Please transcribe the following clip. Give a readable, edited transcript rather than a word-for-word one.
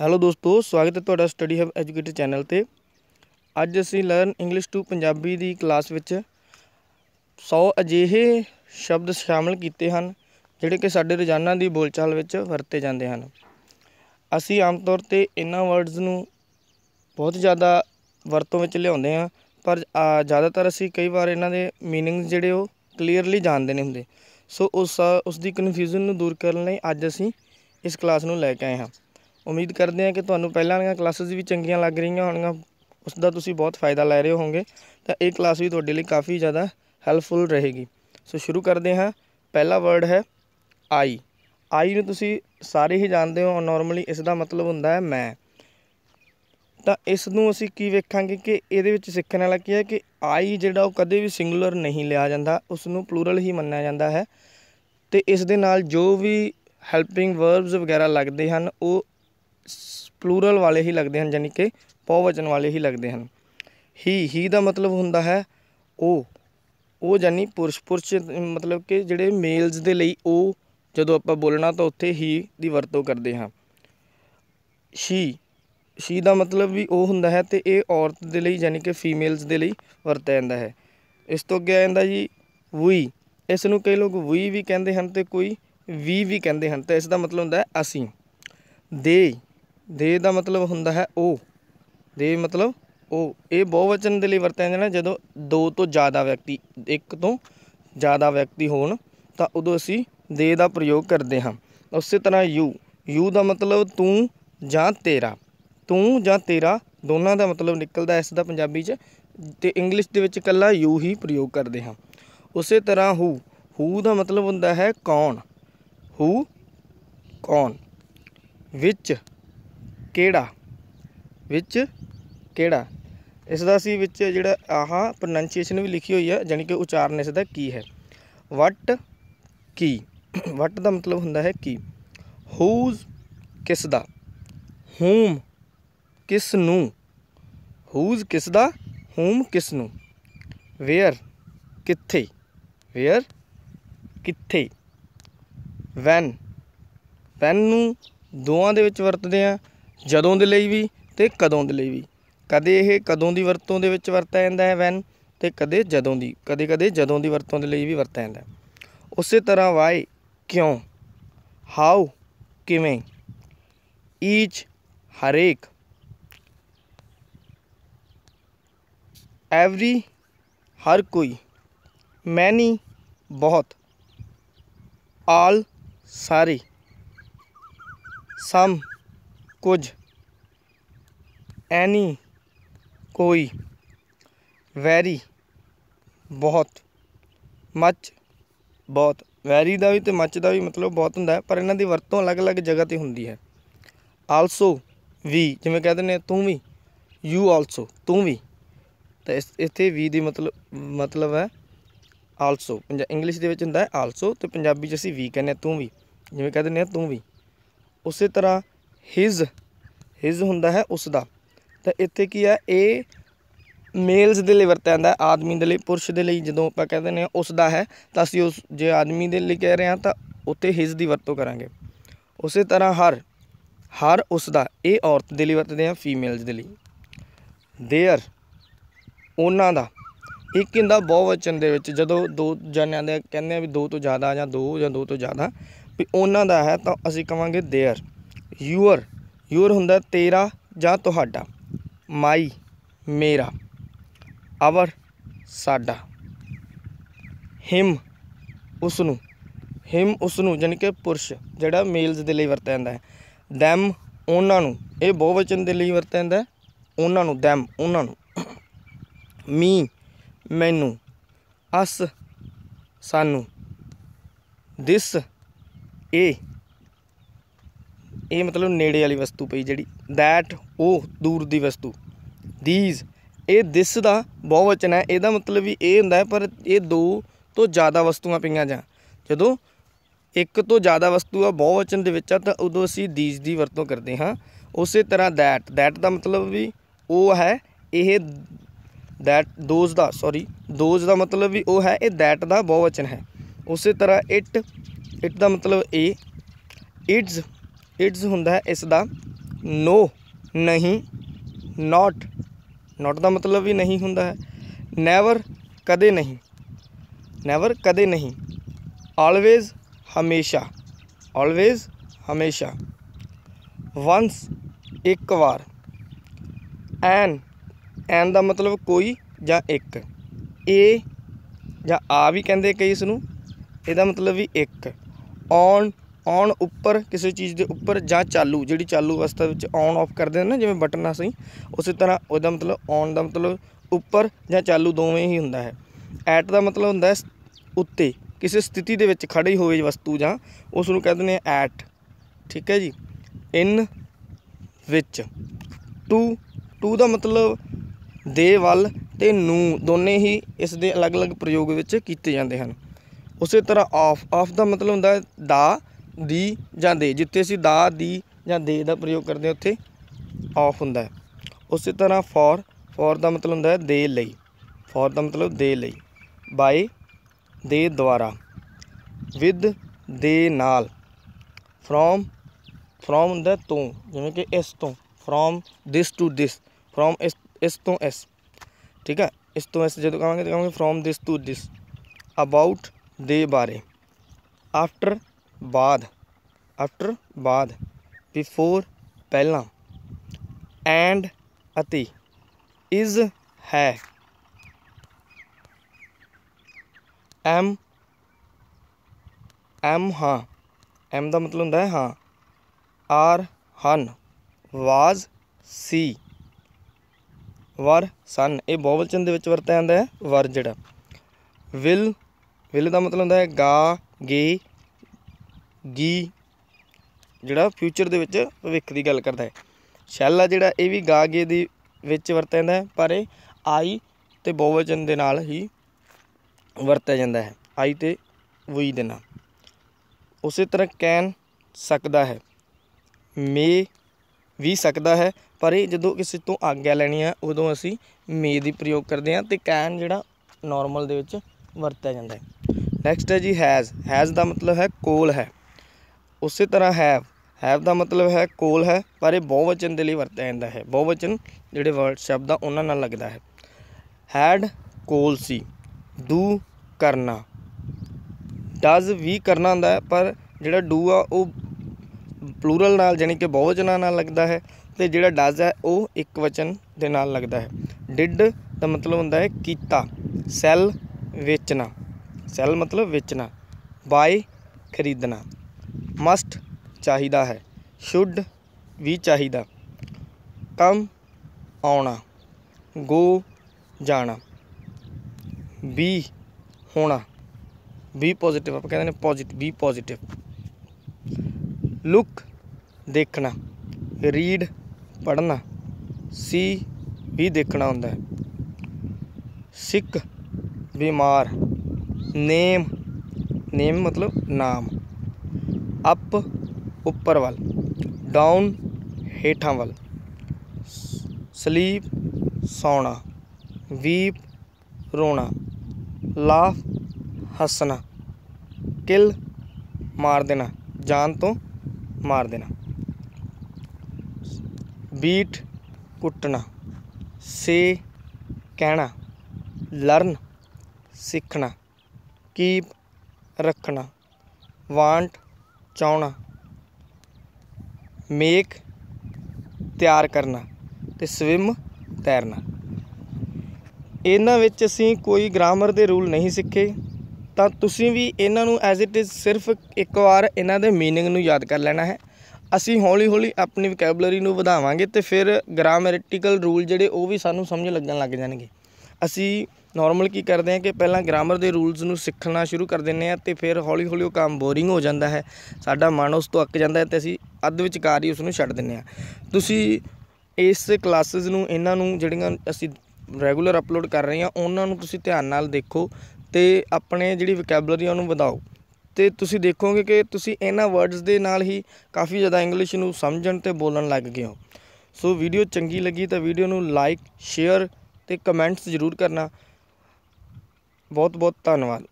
Hello दोस्तों, स्वागत है ਤੁਹਾਡਾ ਸਟੱਡੀ ਹਬ ਐਜੂਕੇਟਰ ਚੈਨਲ ਤੇ। ਅੱਜ ਅਸੀਂ ਲਰਨ ਇੰਗਲਿਸ਼ ਟੂ ਪੰਜਾਬੀ ਦੀ ਕਲਾਸ ਵਿੱਚ 100 ਅਜਿਹੇ ਸ਼ਬਦ ਸ਼ਾਮਲ ਕੀਤੇ ਹਨ ਜਿਹੜੇ ਕਿ ਸਾਡੇ ਰੋਜ਼ਾਨਾ ਦੀ ਬੋਲਚਾਲ ਵਿੱਚ ਵਰਤੇ ਜਾਂਦੇ ਹਨ। ਅਸੀਂ ਆਮ ਤੌਰ ਤੇ ਇਹਨਾਂ ਵਰਡਸ ਨੂੰ ਬਹੁਤ ਜ਼ਿਆਦਾ ਵਰਤੋਂ ਵਿੱਚ ਲਿਆਉਂਦੇ ਹਾਂ, ਪਰ ਜ਼ਿਆਦਾਤਰ ਅਸੀਂ ਕਈ ਵਾਰ ਇਹਨਾਂ ਦੇ ਮੀਨਿੰਗਸ ਜਿਹੜੇ ਉਹ ਕਲੀਅਰਲੀ ਜਾਣਦੇ ਨਹੀਂ ਹੁੰਦੇ। ਸੋ ਉਸ ਦੀ ਕਨਫਿਊਜ਼ਨ ਨੂੰ ਦੂਰ ਕਰਨ ਲਈ ਅੱਜ ਅਸੀਂ ਇਸ ਕਲਾਸ ਨੂੰ ਲੈ ਕੇ ਆਏ ਹਾਂ। उम्मीद करते हैं कि तुहानू पहलां वालियां क्लासेस भी चंगियां लग रही होणगीयां, उसदा तुसीं बहुत फ़ायदा लै रहे होंगे, तो ये क्लास भी तुहाडे लई काफ़ी ज़्यादा हैल्पफुल रहेगी। सो शुरू करते हैं। पहला वर्ड है आई। आई नूं तुसीं सारे ही जानते हो, नॉर्मली इसका मतलब हुंदा है मैं। तो इस नूं असीं की वेखांगे कि इहदे विच सिक्खण वाला की है कि आई जिहड़ा ओह कदे भी सिंगुलर नहीं लिया जांदा, उसनूं प्लूरल ही मन्निया जांदा है। तो इस दे नाल जो भी हैल्पिंग वर्ब्स वगैरह लगदे हन ओह प्लूरल वाले ही लगते हैं, यानी कि बहुवचन वाले ही लगते हैं। ही का मतलब होंदा है ओ, यानी पुरुष मतलब कि जिहड़े मेल्स दे लई ओ जदों आपां बोलना तो उत्थे ही दी वरतों करते हैं। शी का मतलब भी ओ होंदा है, तो ये औरत दे लई यानी कि फीमेल्स दे लई वरतिया जांदा है। इस तो अगे आंदा जी वी। इस नूं कई लोग वी भी कहिंदे हन ते कोई वी कहिंदे हन। तो इसका मतलब होंदा है असीं। दे दा मतलब हुंदा है ओ, दे मतलब ओ। ये बहुवचन दे लई वरतिया जांदा जदों दो तो ज़्यादा व्यक्ति, एक तो ज़्यादा व्यक्ति होण तां उदों असीं दे दा प्रयोग करदे हां। उस तरह यू दा मतलब तू जां तेरा। तू जां तेरा दोनों का मतलब निकलदा इस दा पंजाबी च, ते English they which Kalla you ही प्रयोग करदे हां। उस तरह हू दा मतलब हुंदा है कौन। हू कौन। विच केड़ा। इसका असी विच जिहड़ा आह प्रोनाउंसीएशन भी लिखी हुई है, यानी कि उच्चारण इसका की है। वट का मतलब हुंदा है की। हूज किसदा। हूम किसनू। हूज किसदा, हूम किसनू। वेयर कित्थे। वैन नू ਦੋਵਾਂ ਦੇ ਵਿੱਚ ਵਰਤਦੇ ਆ, ਜਦੋਂ ਦੇ ਲਈ ਵੀ ਤੇ ਕਦੋਂ ਦੇ ਲਈ ਵੀ। ਕਦੇ ਇਹ ਕਦੋਂ ਦੀ ਵਰਤੋਂ ਦੇ ਵਿੱਚ ਵਰਤਿਆ ਜਾਂਦਾ ਹੈ ਵੈਨ, ਤੇ ਕਦੇ ਜਦੋਂ ਦੀ। ਕਦੇ ਜਦੋਂ ਦੀ ਵਰਤੋਂ ਦੇ ਲਈ ਵੀ ਵਰਤਿਆ ਜਾਂਦਾ। ਉਸੇ ਤਰ੍ਹਾਂ ਵਾਈ ਕਿਉਂ। ਹਾਉ ਕਿਵੇਂ। ਈਚ ਹਰੇਕ। ਐਵਰੀ ਹਰ ਕੋਈ। ਮੈਨੀ ਬਹੁਤ। ਆਲ ਸਾਰੇ। सम कुछ। एनी कोई। वैरी बहुत। मच बहुत। वैरी का भी तो मच का भी मतलब बहुत होंदा है, पर इन्हां दी वरतों अलग अलग जगह ते हुंदी है। आलसो भी, जिवें कहते हैं तू भी। यू आलसो, तू भी। तो इत्थे भी दी मतलब है आलसो। इंग्लिश दे विच हुंदा है आलसो, तो पंजाबी च असीं भी कहने तू भी, जिवें कहते हैं तू भी। उस तरह हिज हुंदा है उसका। तो इत्थे की है ये मेल्स दे लई वरतिया जांदा है, आदमी दे लई, पुरुष दे लई। जदों आपां कहते हैं उसका है तो असीं उस, जे आदमी दे लई कह रहे हैं तो उत्थे हिज दी वरतों करांगे। उस तरह हर उसका, ये औरत दे लई वरतदे हैं, फीमेल्स दे लई। देयर उन्हां दा। एक हुंदा बहुवचन दे विच जदों दो जणियां दे कहंदे भी दो तो ज़्यादा जां दो तो ज़्यादा भी उन्हां दा है, तो असीं कहांगे देयर। यूअर हुंदा तेरा जां तुहाडा। माई मेरा। आवर साडा। हिम उसनू यानी कि पुरुष जिहड़ा मेल्स दे लई वरतिया जांदा है। दैम उन्हां नू, ये बहुवचन दे लई वरतिया जांदा है, उन्हां नू दैम, उन्हां नू। मी मैनू। अस सानू। दिस ए मतलब नेड़े वाली वस्तु पई जिहड़ी। दैट ओह दूर दी वस्तु। दीज ए दिस दा बहुवचन है, इहदा मतलब भी ए हुंदा है, पर ये दो तो ज़्यादा वस्तुआं पईआं जां जदों एक तो ज़्यादा वस्तु आ बहुवचन दे विच तां उदों असीं दीज दी वरतों करदे हां। उसे तरह दैट दा मतलब भी ओह है, यह दैट दोज का, सॉरी दोज का मतलब भी वह है, ये दैट का बहुवचन है। उस तरह इट का मतलब ए। इट्स होंदा है इसका नो नहीं, नॉट नॉट का मतलब भी नहीं होंदा है, नैवर कदे नहीं, नैवर कदे नहीं, ऑलवेज हमेशा, ऑलवेज हमेशा, वंस एक बार, एन एन का मतलब कोई या एक, ए या आ भी कहते कई इसनू, इहदा मतलब भी एक, ऑन ऑन उपर किसी चीज़ के उपर, जां चालू जिहड़ी चालू अवस्था में ऑन ऑफ करते हैं ना जिवें बटन असीं, उस तरह उसका मतलब ऑन का मतलब उपर जां चालू दोवें ही हुंदा है। ऐट का मतलब हुंदा है उत्ते, किसी स्थिति दे विच खड़ी होवे वस्तु जां उस नूं कह दिंदे आ ऐट, ठीक है जी। इन विच, टू टू का मतलब दे वल ते नू, दोने ही इस दे अलग अलग प्रयोग विच कीते जांदे हन। उस तरह ऑफ, ऑफ का मतलब हुंदा है दा दी जां दे, जिथे असीं दा दी जां दे का प्रयोग करते उत्थे ऑफ हुंदा है। उस तरह फॉर, फॉर का मतलब हुंदा है दे लई, फॉर का मतलब दे लई, बाय दे द्वारा, विद दे नाल, फ्रॉम, फ्रॉम हुंदा तो, जिवें कि इस तो, from this to this, from इस तो इस, ठीक है, इस तो इस जो कहांगे तो कहांगे from this to this, about दे बारे, आफ्टर बाद, आफ्टर बाद, बिफोर पहला, एंड अति, इज है, एम एम हाँ, एम का मतलब होता है हाँ, आर हन, वाज सी, वर सन, ये बहुवचन के वरत्या जाता है वर जड़ा, विल का मतलब होता है गा गे गी, जड़ा फ्यूचर के भविष्य की गल करता है। शैल जड़ा ये भी गा गे दी विच वरत्या जाता है, पर आई तो बहुवचन के नाल ही वरत्या जाता है, आई तो वुई देना। उस तरह कैन सकता है, मे भी सकता है, पर जो किसी तो आग्ञा लैनी है उदों असी मे दी प्रयोग करते हैं, तो कैन जिहड़ा नॉर्मल दे विच वरत्या जाता है। नैक्सट है जी हैज़, हैज़ का मतलब है कोल है। उस तरह हैव, हैव का मतलब है कोल है, पर बहुवचन के लिए वरत्या जाता है, बहुवचन जिहड़े वर्ड शब्द आ उन्हां नाल लगदा है। हैड कोल सी, डू करना, डज भी करना हुंदा है, पर जिहड़ा डू आ वो प्लूरल नाल जानी कि बहुवचन नाल लगदा है, तो जिहड़ा डज है वो एक वचन दे नाल लगदा है। डिड का मतलब हुंदा है कीता, सैल वेचना, सैल मतलब वेचना, बाय खरीदना, मस्ट चाहिदा है, शुड भी चाहिदा, कम आना, गो जाना, बी होना, बी पॉजिटिव आप कहते हैं पॉजिटिव, बी पॉजिटिव, लुक देखना, रीड पढ़ना, सी भी देखना होंदा है, सिक बीमार, नेम, नेम मतलब नाम, अप उपर वाल, डाउन हेठां वाल, स्लीप सौना, वीप रोना, लाफ हसना, किल मार देना, जान तो मार देना, बीट कुटना, से कहना, लर्न सीखना, कीप रखना, वांट चाहना, मेक तैयार करना, ते स्विम तैरना। इन्हां विच असीं कोई ग्रामर के रूल नहीं सीखे, तो तुसीं भी इन्हां नूं एज इट इज़ सिर्फ एक बार इन्हां दे मीनिंग नूं याद कर लेना है। असीं हौली हौली अपनी वोकैबलरी नूं वधावांगे तो फिर ग्रामेटिकल रूल जिहड़े वो भी सानूं समझ लगन लग जाणगे। असीं नॉर्मल की करते हैं कि पहला ग्रामर के रूल्स नूं सीखना शुरू कर देने हैं, तो फिर हौली हौली वो काम बोरिंग हो जाता है, साडा मन उस तो अक जाता है, तो असीं अध विचकार ही उसनूं छड्ड दिंदे हां। तुसीं इस क्लासेस नूं इन्हां नूं जिहड़ियां असीं रेगूलर अपलोड कर रहे हैं उन्हां नूं तुसीं ध्यान नाल देखो तो अपने जिहड़ी वोकैबलरी उहनूं वधाओ, तो तुसीं देखोगे कि तुसीं इन्हां वर्ड्स दे नाल ही काफ़ी ज़्यादा इंग्लिश नूं समझण ते बोलण लग गए हो। सो वीडियो चंगी लगी तो वीडियो नूं लाइक शेयर ते कमेंट्स जरूर करना। बहुत बहुत धन्यवाद।